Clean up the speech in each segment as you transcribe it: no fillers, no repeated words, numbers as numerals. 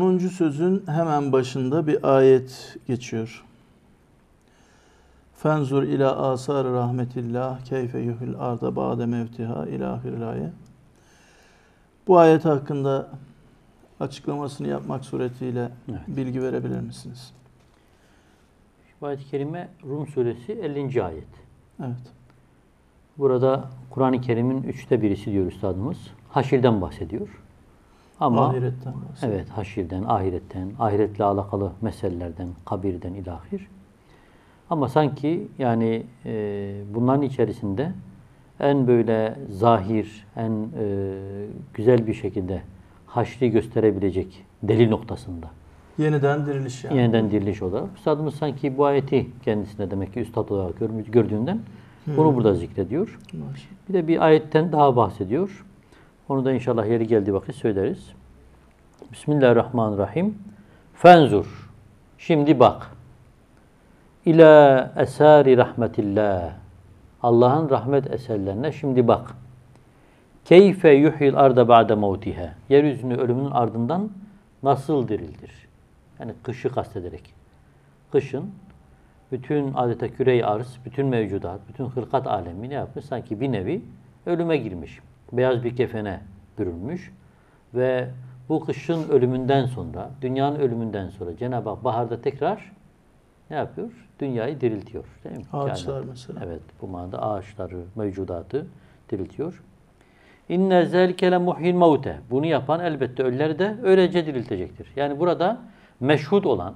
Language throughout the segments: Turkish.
10. sözün hemen başında bir ayet geçiyor. Fenzur ilâ esâri rahmetillah keyfe yuhil arda ba'de mevtiha ilâhiril ayet. Bu ayet hakkında açıklamasını yapmak suretiyle bilgi verebilir misiniz? Bu ayet-i kerime Rum suresi 50. ayet. Evet. Burada Kur'an-ı Kerim'in 1/3 diyor üstadımız. Haşir'den bahsediyor. Ama ahiretten bahsediyor. Evet, haşirden, ahiretten, ahiretle alakalı meselelerden, kabirden ilahir. Ama sanki yani bunların içerisinde en böyle zahir, en güzel bir şekilde haşri gösterebilecek delil noktasında. Yeniden diriliş yani. Yeniden diriliş olarak. Üstadımız sanki bu ayeti kendisine demek ki üstad olarak gördüğünden bunu burada zikrediyor. Bir de bir ayetten daha bahsediyor. Onu da inşallah yeri geldiği vakit söyleriz. Bismillahirrahmanirrahim. Fenzur. Şimdi bak. İlâ esâri rahmetillah. Allah'ın rahmet eserlerine şimdi bak. Keyfe yuhil arda ba'de mevtiha. Yeryüzünü ölümünün ardından nasıl dirildir? Yani kışı kastederek. Kışın bütün adeta küre-i arz, bütün mevcudat, bütün hılkat alemi ne yapmış? Sanki bir nevi ölüme girmiş. Beyaz bir kefene bürünmüş ve bu kışın ölümünden sonra, dünyanın ölümünden sonra Cenab-ı Hak baharda tekrar ne yapıyor? Dünyayı diriltiyor. Değil mi? Ağaçlar yani, mesela. Evet, bu manada ağaçları, mevcudatı diriltiyor. İnne zel kele muhimavte. Bunu yapan elbette ölüleri de öylece diriltecektir. Yani burada meşhud olan,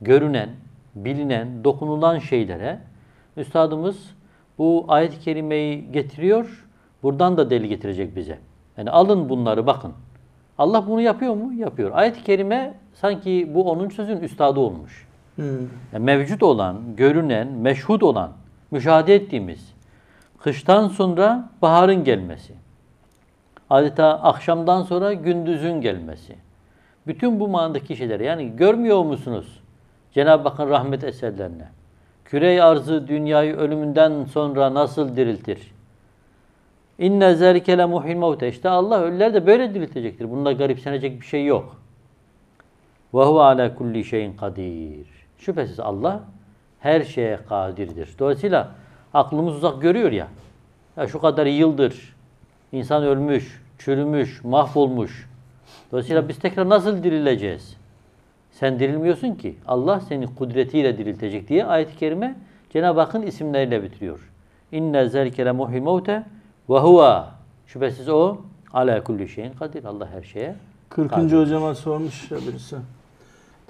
görünen, bilinen, dokunulan şeylere üstadımız bu ayet-i kerimeyi getiriyor. Buradan da delil getirecek bize. Yani alın bunları bakın. Allah bunu yapıyor mu? Yapıyor. Ayet-i kerime sanki bu 10. sözün üstadı olmuş. Yani mevcut olan, görünen, meşhud olan, müşahede ettiğimiz kıştan sonra baharın gelmesi. Adeta akşamdan sonra gündüzün gelmesi. Bütün bu manadaki şeyleri yani görmüyor musunuz? Cenab-ı Hakk'ın rahmet eserlerine. Küre-i arzı dünyayı ölümünden sonra nasıl diriltir? İnne zelkele muhimavte. İşte Allah ölüler de böyle diriltecektir. Bunda garipsenecek bir şey yok. Ve huve alâ kulli şeyin kadir. Şüphesiz Allah her şeye kadirdir. Dolayısıyla aklımız uzak görüyor ya. Ya şu kadar yıldır insan ölmüş, çürümüş, mahvolmuş. Dolayısıyla biz tekrar nasıl dirileceğiz? Sen dirilmiyorsun ki. Allah seni kudretiyle diriltecek diye ayet-i kerime Cenab-ı Hakk'ın isimleriyle bitiriyor. İnne zelkele muhimavte ve huve. Şüphesiz o alâ kulli şeyin kadir. Allah her şeye 40. kadir. Hocama sormuş ya birisi.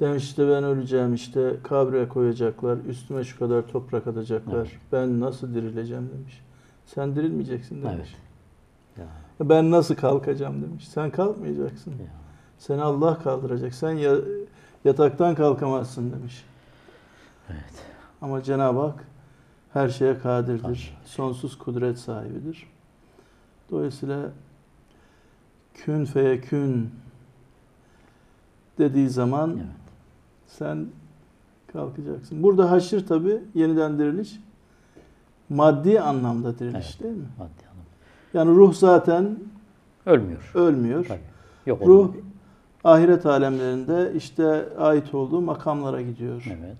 Demiş işte ben öleceğim işte kabre koyacaklar. Üstüme şu kadar toprak atacaklar. Evet. Ben nasıl dirileceğim demiş. Sen dirilmeyeceksin demiş. Evet. Ya. Ben nasıl kalkacağım demiş. Sen kalkmayacaksın. Ya. Seni Allah kaldıracak. Sen yataktan kalkamazsın demiş. Evet. Ama Cenab-ı Hak her şeye kadirdir. Kadir. Sonsuz kudret sahibidir. Dolayısıyla kün fe kün dediği zaman evet. Sen kalkacaksın. Burada haşir tabi yeniden diriliş. Maddi anlamda diriliş evet. Değil mi? Maddi anlamda. Yani ruh zaten ölmüyor. Tabii. Yok ruh olmuyor. Ahiret alemlerinde işte ait olduğu makamlara gidiyor. Evet.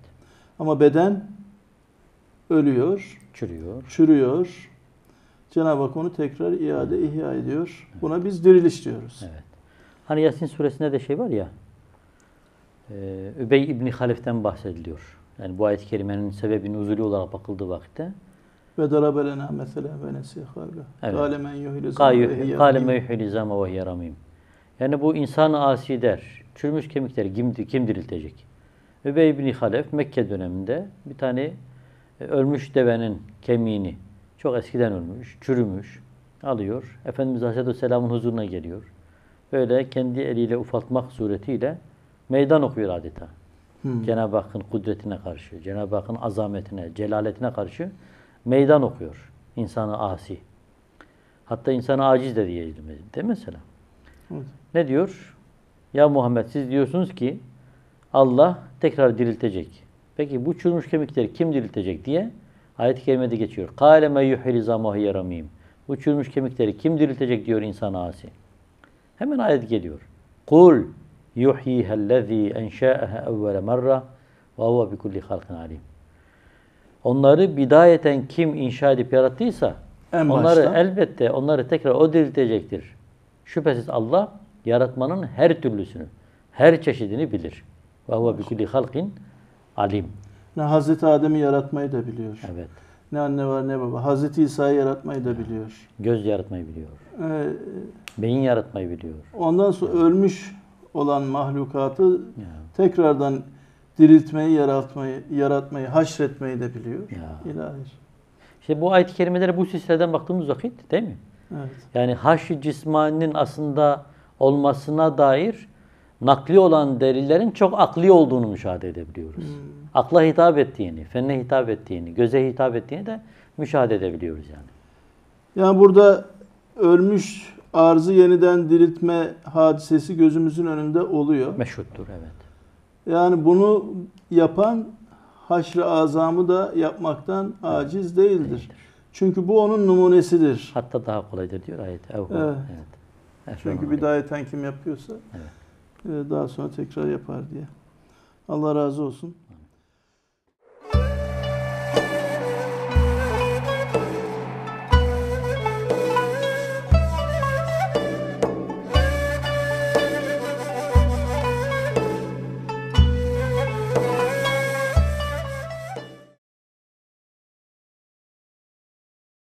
Ama beden ölüyor, çürüyor. Cenab-ı Hak onu tekrar iade-i ihya ediyor. Evet. Buna biz diriliş diyoruz. Evet. Hani Yasin suresinde de şey var ya, Übey İbni Halef'ten bahsediliyor. Yani bu ayet-i kerimenin sebebi nuzulü olarak bakıldığı vakitte. Ve darabelenâ mesela ve nesîhârgâ. Gâlemen yuhil izâme ve hiyyâramîm. Yani bu insan-ı asi der, çürümüş kemikleri kim diriltecek? Übey İbni Halef Mekke döneminde bir tane ölmüş devenin kemiğini, çok eskiden ölmüş, çürümüş, alıyor. Efendimiz Aleyhisselam'ın huzuruna geliyor. Böyle kendi eliyle ufaltmak suretiyle meydan okuyor adeta. Cenab-ı Hakk'ın kudretine karşı, Cenab-ı Hakk'ın azametine, celaletine karşı meydan okuyor insanı asi. Hatta insanı aciz de diyelim değil mi mesela? Evet. Ne diyor? Ya Muhammed siz diyorsunuz ki Allah tekrar diriltecek. Peki bu çürümüş kemikleri kim diriltecek diye ayet-i kerimede geçiyor. قَالَ مَا يُحِي لِزَمَهِ يَرَمِيمُ. Bu çürümüş kemikleri kim diriltecek diyor insan asi. Hemen ayet geliyor. قُلْ يُحْيِيهَا الَّذ۪ي اَنْشَاءَهَا اَوَّلَ مَرَّةً وَهُوَ بِكُلِّ خَلْقٍ عَلِيمٍ. Onları bidayeten kim inşa edip yarattıysa onları tekrar o diriltecektir. Şüphesiz Allah yaratmanın her türlüsünü, her çeşidini bilir. وَهُوَ بِكُلِّ خَلْقٍ عَلِيمٍ. Ne Hazreti Adem'i yaratmayı da biliyor. Evet. Ne anne var ne baba. Hazreti İsa'yı yaratmayı da biliyor. Göz yaratmayı biliyor. Beyin yaratmayı biliyor. Ondan sonra ölmüş olan mahlukatı tekrardan diriltmeyi, yaratmayı, haşretmeyi de biliyor. İlahi. İşte bu ayet-i kerimelere bu silsileden baktığımız vakit değil mi? Evet. Yani haşr-ı cismaninin aslında olmasına dair nakli olan delillerin çok akli olduğunu müşahede edebiliyoruz. Akla hitap ettiğini, fenne hitap ettiğini, göze hitap ettiğini de müşahede edebiliyoruz yani. Yani burada ölmüş arzı yeniden diriltme hadisesi gözümüzün önünde oluyor. Meşhuttur, evet. Yani bunu yapan haşr-ı azamı da yapmaktan aciz değildir. Çünkü bu onun numunesidir. Hatta daha kolaydır diyor ayet. Evet. Evet. Çünkü bidayeten kim yapıyorsa daha sonra tekrar yapar diye. Allah razı olsun.